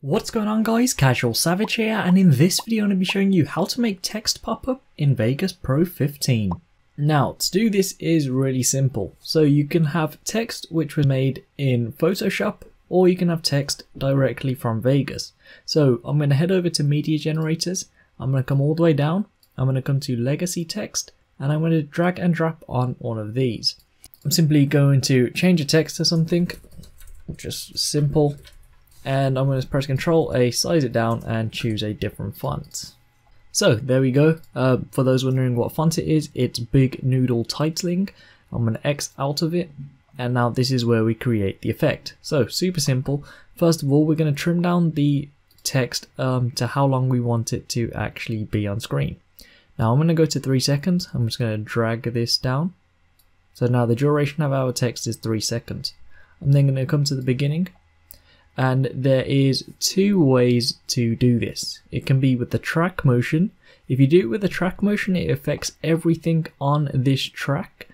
What's going on, guys? Casual Savage here, and in this video I'm going to be showing you how to make text pop up in Vegas Pro 15. Now, to do this is really simple. So you can have text which was made in Photoshop, or you can have text directly from Vegas. So I'm going to head over to Media Generators, I'm going to come all the way down, I'm going to come to Legacy Text, and I'm going to drag and drop on all of these. I'm simply going to change a text to something, just simple. And I'm going to press Ctrl A, size it down, and choose a different font. So there we go. For those wondering what font it is, it's Big Noodle Titling. I'm going to X out of it, and now this is where we create the effect. So super simple. First of all, we're going to trim down the text to how long we want it to actually be on screen. Now I'm going to go to 3 seconds. I'm just going to drag this down. So now the duration of our text is 3 seconds. I'm then going to come to the beginning. And there is two ways to do this. It can be with the track motion. If you do it with the track motion, it affects everything on this track.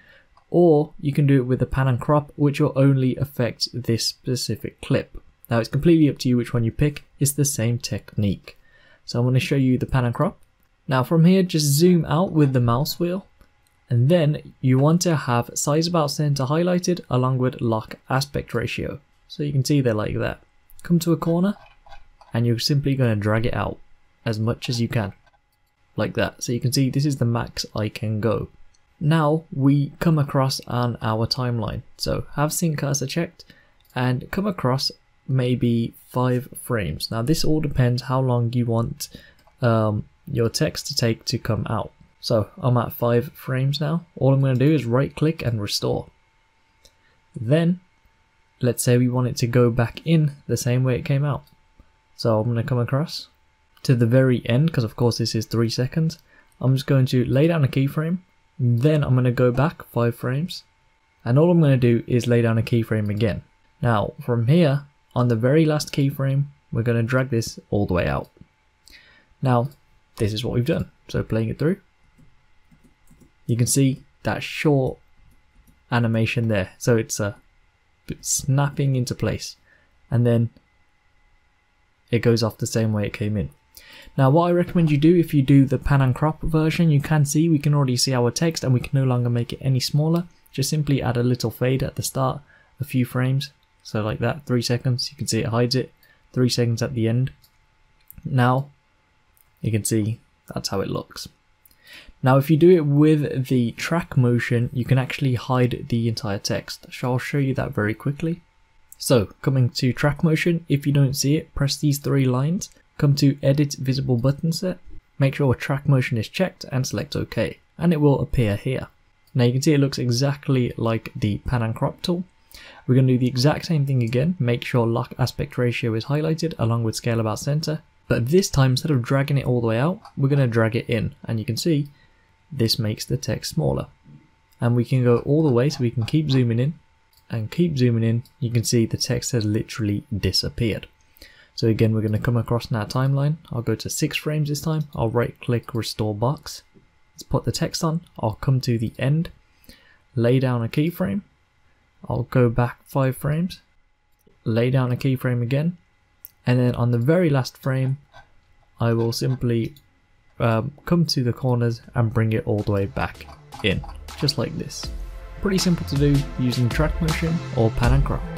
Or you can do it with the pan and crop, which will only affect this specific clip. Now it's completely up to you which one you pick. It's the same technique. So I'm going to show you the pan and crop. Now from here, just zoom out with the mouse wheel. And then you want to have size about center highlighted along with lock aspect ratio. So you can see they're like that. Come to a corner and you're simply going to drag it out as much as you can, like that. So you can see this is the max I can go. Now we come across on our timeline, so have sync cursor checked and come across maybe 5 frames. Now this all depends how long you want your text to take to come out. So I'm at 5 frames now. All I'm going to do is right click and restore. Then let's say we want it to go back in the same way it came out. So I'm going to come across to the very end, because of course this is 3 seconds. I'm just going to lay down a keyframe, then I'm going to go back 5 frames. And all I'm going to do is lay down a keyframe again. Now from here, on the very last keyframe, we're going to drag this all the way out. Now this is what we've done. So playing it through, you can see that short animation there. So it's a snapping into place, and then it goes off the same way it came in. Now what I recommend you do, if you do the pan and crop version, you can see we can already see our text and we can no longer make it any smaller. Just simply add a little fade at the start, a few frames, so like that, 3 seconds, you can see it hides it, 3 seconds at the end. Now you can see that's how it looks. Now if you do it with the track motion, you can actually hide the entire text. So I'll show you that very quickly. So coming to track motion, if you don't see it, press these 3 lines, come to edit visible button set, make sure track motion is checked and select OK, and it will appear here. Now you can see it looks exactly like the pan and crop tool. We're going to do the exact same thing again, make sure lock aspect ratio is highlighted along with scale about center. But this time, instead of dragging it all the way out, we're going to drag it in, and you can see this makes the text smaller. And we can go all the way, so we can keep zooming in and keep zooming in. You can see the text has literally disappeared. So again, we're going to come across in our timeline. I'll go to 6 frames this time. I'll right click restore box. Let's put the text on. I'll come to the end, lay down a keyframe. I'll go back 5 frames, lay down a keyframe again. And then on the very last frame, I will simply come to the corners and bring it all the way back in, just like this. Pretty simple to do using track motion or pan and crop.